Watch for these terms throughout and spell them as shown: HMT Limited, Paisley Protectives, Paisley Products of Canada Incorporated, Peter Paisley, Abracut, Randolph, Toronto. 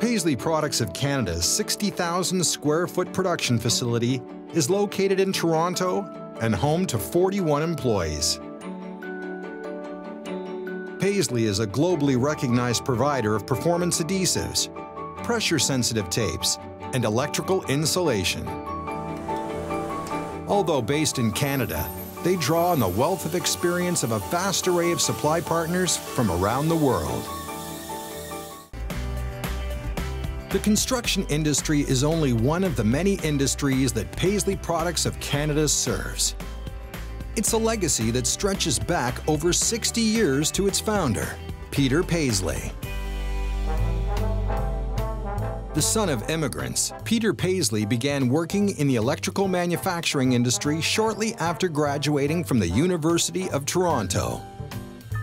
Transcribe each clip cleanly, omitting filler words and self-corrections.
Paisley Products of Canada's 60,000 square foot production facility is located in Toronto and home to 41 employees. Paisley is a globally recognized provider of performance adhesives, pressure-sensitive tapes, and electrical insulation. Although based in Canada, they draw on the wealth of experience of a vast array of supply partners from around the world. The construction industry is only one of the many industries that Paisley Products of Canada serves. It's a legacy that stretches back over 60 years to its founder, Peter Paisley. The son of immigrants, Peter Paisley began working in the electrical manufacturing industry shortly after graduating from the University of Toronto.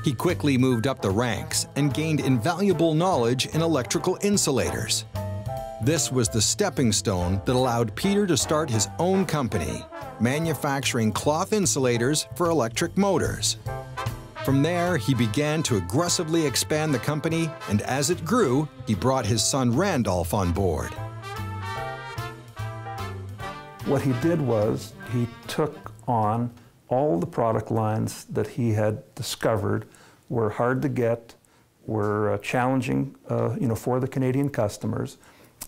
He quickly moved up the ranks and gained invaluable knowledge in electrical insulators. This was the stepping stone that allowed Peter to start his own company, manufacturing cloth insulators for electric motors. From there, he began to aggressively expand the company, and as it grew, he brought his son Randolph on board. What he did was he took on all the product lines that he had discovered were hard to get, were challenging for the Canadian customers,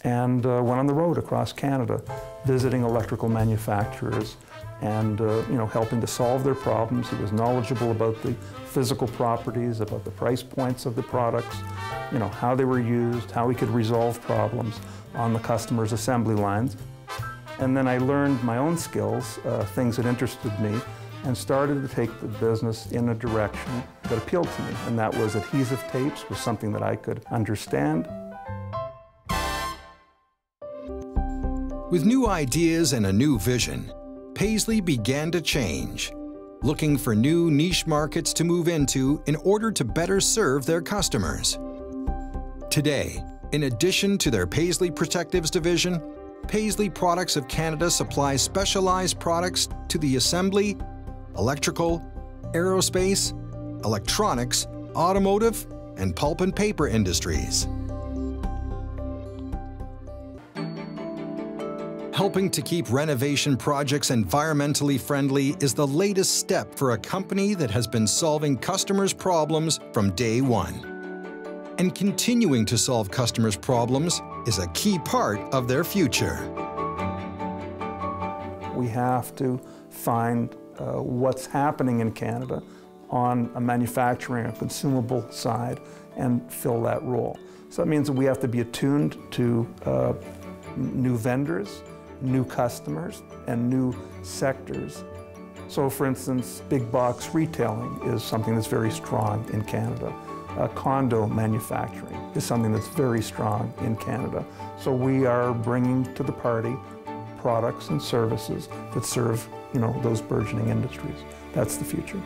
and went on the road across Canada, visiting electrical manufacturers, and helping to solve their problems. He was knowledgeable about the physical properties, about the price points of the products, how they were used, how we could resolve problems on the customer's assembly lines. And then I learned my own skills, things that interested me, and started to take the business in a direction that appealed to me, and that was adhesive tapes, was something that I could understand. With new ideas and a new vision, Paisley began to change, looking for new niche markets to move into in order to better serve their customers. Today, in addition to their Paisley Protectives division, Paisley Products of Canada supplies specialized products to the assembly, electrical, aerospace, electronics, automotive, and pulp and paper industries, helping to keep renovation projects environmentally friendly is the latest step for a company that has been solving customers' problems from day one. And continuing to solve customers' problems is a key part of their future. We have to find what's happening in Canada on a manufacturing or consumable side and fill that role. So that means that we have to be attuned to new vendors, new customers, and new sectors. So for instance, big box retailing is something that's very strong in Canada. Condo manufacturing is something that's very strong in Canada. So we are bringing to the party products and services that serve, those burgeoning industries. That's the future.